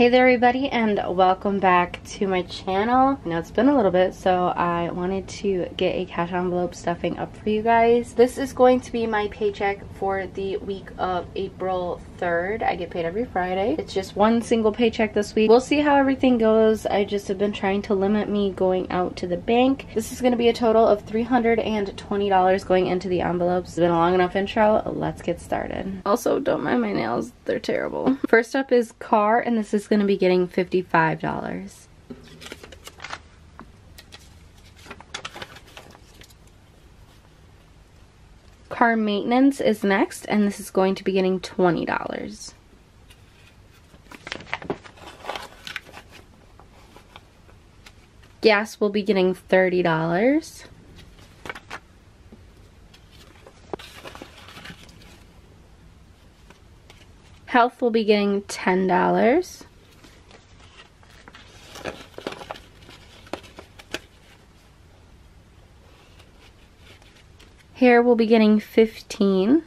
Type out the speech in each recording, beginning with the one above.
Hey there everybody, and welcome back to my channel. I know it's been a little bit, so I wanted to get a cash envelope stuffing up for you guys. This is going to be my paycheck for the week of April 3rd. I get paid every Friday. It's just one single paycheck this week. We'll see how everything goes. I just have been trying to limit me going out to the bank. This is going to be a total of $320 going into the envelopes. It's been a long enough intro. Let's get started. Also, don't mind my nails. They're terrible. First up is car, and this is going to be getting $55. Car maintenance is next, and this is going to be getting $20. Gas will be getting $30. Health will be getting $10. Hair will be getting $15.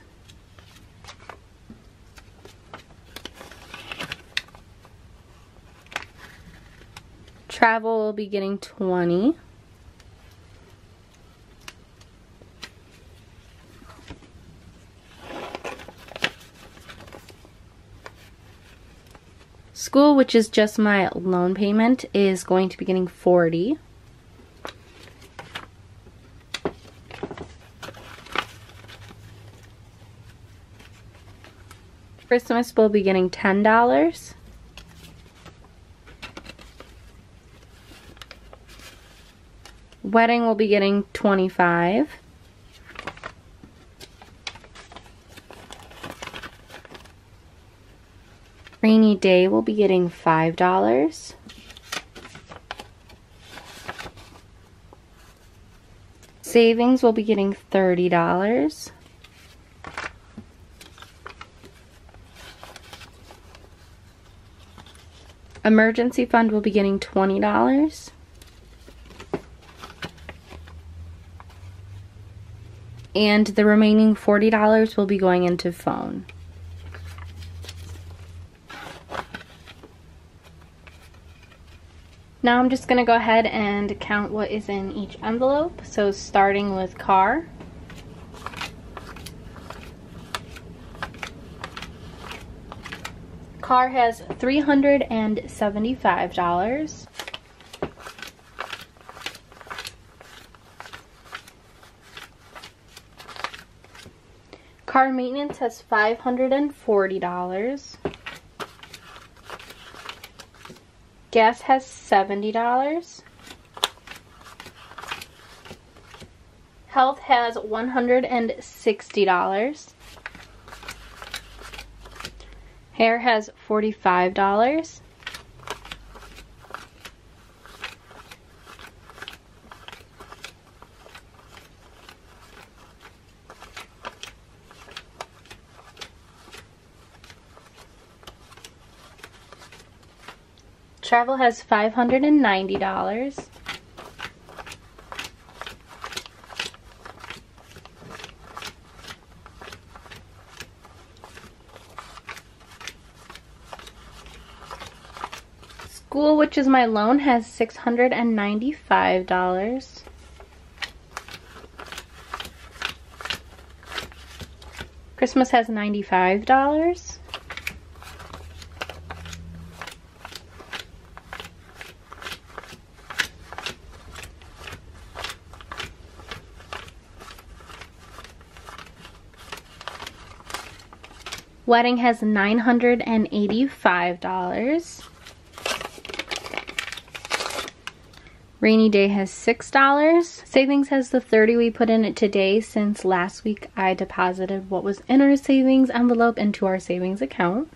Travel will be getting $20. School, which is just my loan payment, is going to be getting $40. Christmas will be getting $10. Wedding will be getting $25. Rainy day will be getting $5. Savings will be getting $30. Emergency fund will be getting $20. And the remaining $40 will be going into phone. Now I'm just going to go ahead and count what is in each envelope. So starting with car. Car has $375. Car maintenance has $540. Gas has $70. Health has $160. Hair has $45. Travel has $590. School, which is my loan, has $695. Christmas has $95. Wedding has $985. Rainy day has $6. Savings has the $30 we put in it today, since last week I deposited what was in our savings envelope into our savings account.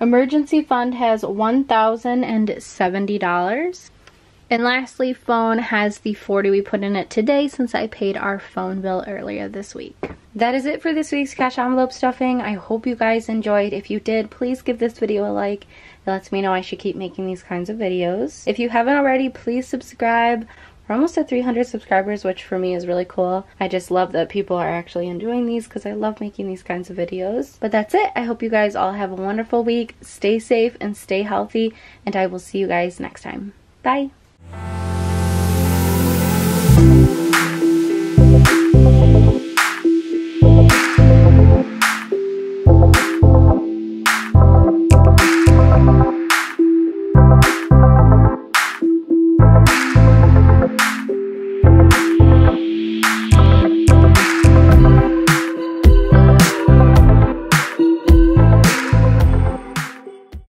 Emergency fund has $1,070. And lastly, phone has the $40 we put in it today, since I paid our phone bill earlier this week. That is it for this week's cash envelope stuffing. I hope you guys enjoyed. If you did, please give this video a like. It lets me know I should keep making these kinds of videos. If you haven't already, please subscribe. We're almost at 300 subscribers, which for me is really cool. I just love that people are actually enjoying these because I love making these kinds of videos. But that's it. I hope you guys all have a wonderful week. Stay safe and stay healthy, and I will see you guys next time. Bye!